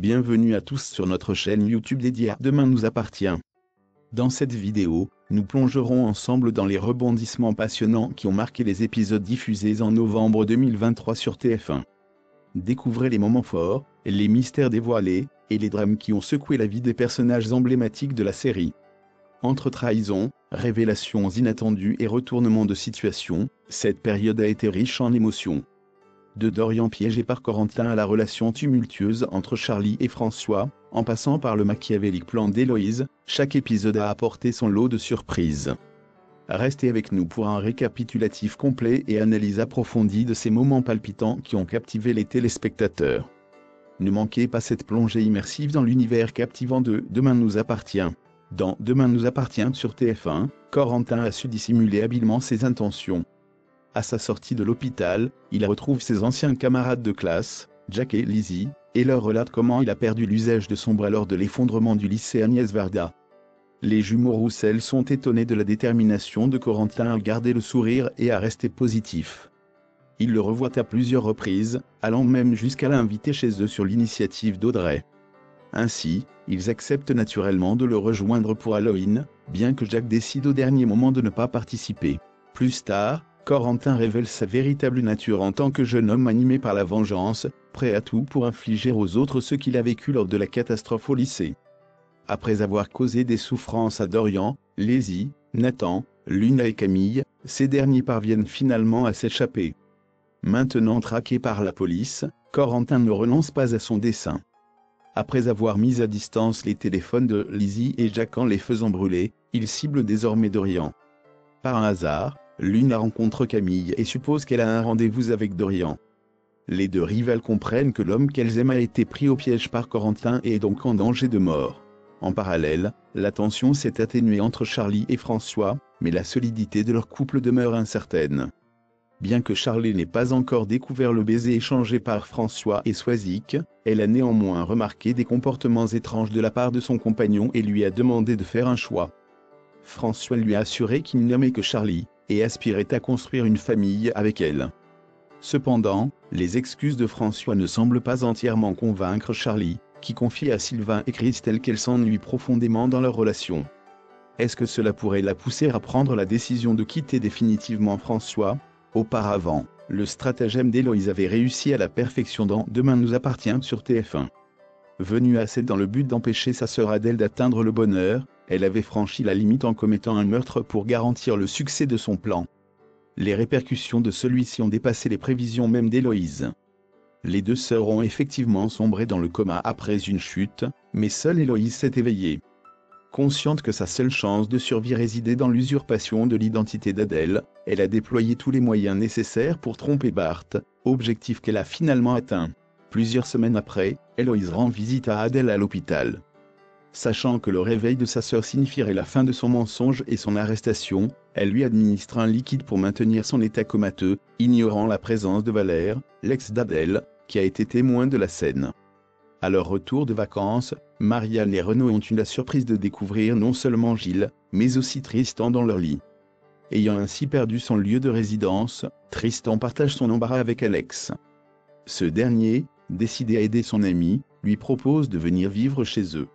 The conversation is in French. Bienvenue à tous sur notre chaîne YouTube dédiée à Demain nous appartient. Dans cette vidéo, nous plongerons ensemble dans les rebondissements passionnants qui ont marqué les épisodes diffusés en novembre 2023 sur TF1. Découvrez les moments forts, les mystères dévoilés, et les drames qui ont secoué la vie des personnages emblématiques de la série. Entre trahisons, révélations inattendues et retournements de situation, cette période a été riche en émotions. De Dorian piégé par Corentin à la relation tumultueuse entre Charlie et François, en passant par le machiavélique plan d'Éloïse, chaque épisode a apporté son lot de surprises. Restez avec nous pour un récapitulatif complet et analyse approfondie de ces moments palpitants qui ont captivé les téléspectateurs. Ne manquez pas cette plongée immersive dans l'univers captivant de Demain nous appartient. Dans Demain nous appartient sur TF1, Corentin a su dissimuler habilement ses intentions. À sa sortie de l'hôpital, il retrouve ses anciens camarades de classe, Jack et Lizzie, et leur relate comment il a perdu l'usage de son bras lors de l'effondrement du lycée Agnès Varda. Les jumeaux Roussel sont étonnés de la détermination de Corentin à garder le sourire et à rester positif. Ils le revoient à plusieurs reprises, allant même jusqu'à l'inviter chez eux sur l'initiative d'Audrey. Ainsi, ils acceptent naturellement de le rejoindre pour Halloween, bien que Jack décide au dernier moment de ne pas participer. Plus tard, Corentin révèle sa véritable nature en tant que jeune homme animé par la vengeance, prêt à tout pour infliger aux autres ce qu'il a vécu lors de la catastrophe au lycée. Après avoir causé des souffrances à Dorian, Lizzie, Nathan, Luna et Camille, ces derniers parviennent finalement à s'échapper. Maintenant traqué par la police, Corentin ne renonce pas à son dessein. Après avoir mis à distance les téléphones de Lizzie et Jack en les faisant brûler, il cible désormais Dorian. Par un hasard, Luna rencontre Camille et suppose qu'elle a un rendez-vous avec Dorian. Les deux rivales comprennent que l'homme qu'elles aiment a été pris au piège par Corentin et est donc en danger de mort. En parallèle, la tension s'est atténuée entre Charlie et François, mais la solidité de leur couple demeure incertaine. Bien que Charlie n'ait pas encore découvert le baiser échangé par François et Soizic, elle a néanmoins remarqué des comportements étranges de la part de son compagnon et lui a demandé de faire un choix. François lui a assuré qu'il n'aimait que Charlie, et aspirait à construire une famille avec elle. Cependant, les excuses de François ne semblent pas entièrement convaincre Charlie, qui confie à Sylvain et Christelle qu'elle s'ennuie profondément dans leur relation. Est-ce que cela pourrait la pousser à prendre la décision de quitter définitivement François? Auparavant, le stratagème d'Éloïse avait réussi à la perfection dans Demain nous appartient sur TF1. Venue à Sète dans le but d'empêcher sa sœur Adèle d'atteindre le bonheur, elle avait franchi la limite en commettant un meurtre pour garantir le succès de son plan. Les répercussions de celui-ci ont dépassé les prévisions même d'Éloïse. Les deux sœurs ont effectivement sombré dans le coma après une chute, mais seule Éloïse s'est éveillée. Consciente que sa seule chance de survie résidait dans l'usurpation de l'identité d'Adèle, elle a déployé tous les moyens nécessaires pour tromper Bart, objectif qu'elle a finalement atteint. Plusieurs semaines après, Éloïse rend visite à Adèle à l'hôpital. Sachant que le réveil de sa sœur signifierait la fin de son mensonge et son arrestation, elle lui administre un liquide pour maintenir son état comateux, ignorant la présence de Valère, l'ex d'Adèle, qui a été témoin de la scène. À leur retour de vacances, Marianne et Renaud ont eu la surprise de découvrir non seulement Gilles, mais aussi Tristan dans leur lit. Ayant ainsi perdu son lieu de résidence, Tristan partage son embarras avec Alex. Ce dernier, décidé à aider son ami, lui propose de venir vivre chez eux.